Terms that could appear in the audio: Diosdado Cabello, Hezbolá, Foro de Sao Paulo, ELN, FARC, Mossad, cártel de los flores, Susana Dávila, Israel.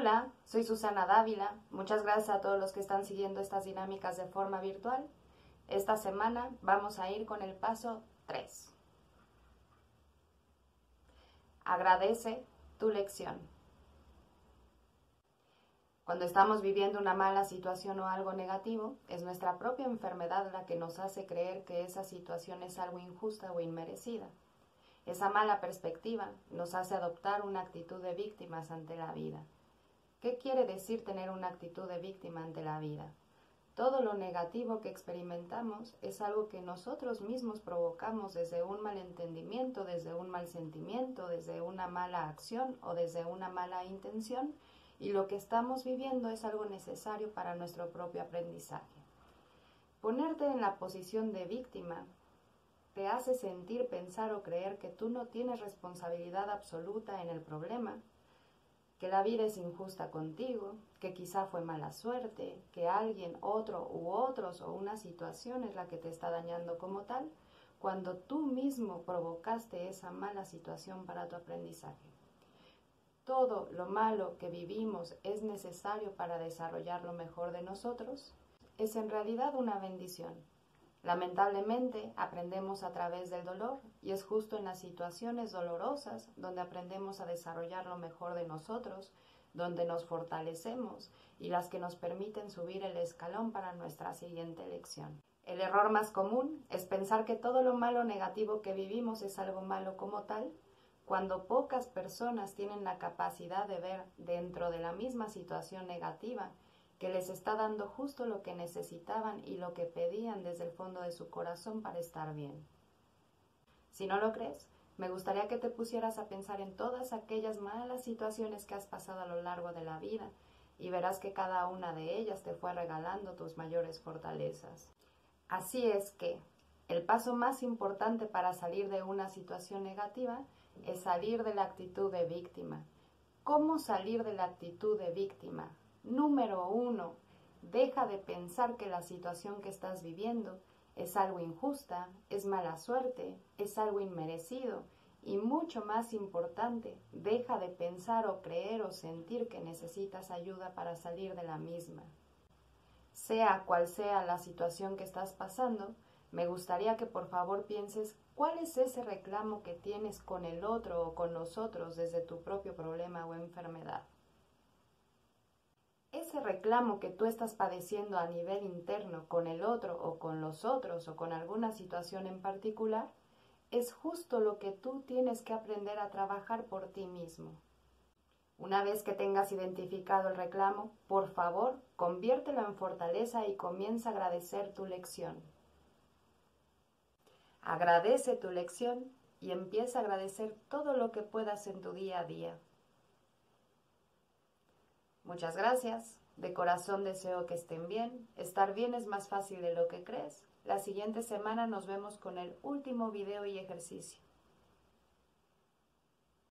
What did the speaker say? Hola, soy Susana Dávila. Muchas gracias a todos los que están siguiendo estas dinámicas de forma virtual. Esta semana vamos a ir con el paso 3. Agradece tu lección. Cuando estamos viviendo una mala situación o algo negativo, es nuestra propia enfermedad la que nos hace creer que esa situación es algo injusta o inmerecida. Esa mala perspectiva nos hace adoptar una actitud de víctimas ante la vida. ¿Qué quiere decir tener una actitud de víctima ante la vida? Todo lo negativo que experimentamos es algo que nosotros mismos provocamos desde un mal entendimiento, desde un mal sentimiento, desde una mala acción o desde una mala intención, y lo que estamos viviendo es algo necesario para nuestro propio aprendizaje. Ponerte en la posición de víctima te hace sentir, pensar o creer que tú no tienes responsabilidad absoluta en el problema, que la vida es injusta contigo, que quizá fue mala suerte, que alguien, otro u otros o una situación es la que te está dañando como tal, cuando tú mismo provocaste esa mala situación para tu aprendizaje. Todo lo malo que vivimos es necesario para desarrollar lo mejor de nosotros, es en realidad una bendición. Lamentablemente, aprendemos a través del dolor y es justo en las situaciones dolorosas donde aprendemos a desarrollar lo mejor de nosotros, donde nos fortalecemos y las que nos permiten subir el escalón para nuestra siguiente lección. El error más común es pensar que todo lo malo negativo que vivimos es algo malo como tal, cuando pocas personas tienen la capacidad de ver dentro de la misma situación negativa que les está dando justo lo que necesitaban y lo que pedían desde el fondo de su corazón para estar bien. Si no lo crees, me gustaría que te pusieras a pensar en todas aquellas malas situaciones que has pasado a lo largo de la vida y verás que cada una de ellas te fue regalando tus mayores fortalezas. Así es que el paso más importante para salir de una situación negativa es salir de la actitud de víctima. ¿Cómo salir de la actitud de víctima? Número 1, deja de pensar que la situación que estás viviendo es algo injusta, es mala suerte, es algo inmerecido y mucho más importante, deja de pensar o creer o sentir que necesitas ayuda para salir de la misma. Sea cual sea la situación que estás pasando, me gustaría que por favor pienses cuál es ese reclamo que tienes con el otro o con nosotros desde tu propio problema o enfermedad. Ese reclamo que tú estás padeciendo a nivel interno con el otro o con los otros o con alguna situación en particular, es justo lo que tú tienes que aprender a trabajar por ti mismo. Una vez que tengas identificado el reclamo, por favor, conviértelo en fortaleza y comienza a agradecer tu lección. Agradece tu lección y empieza a agradecer todo lo que puedas en tu día a día. Muchas gracias, de corazón deseo que estén bien, estar bien es más fácil de lo que crees. La siguiente semana nos vemos con el último video y ejercicio.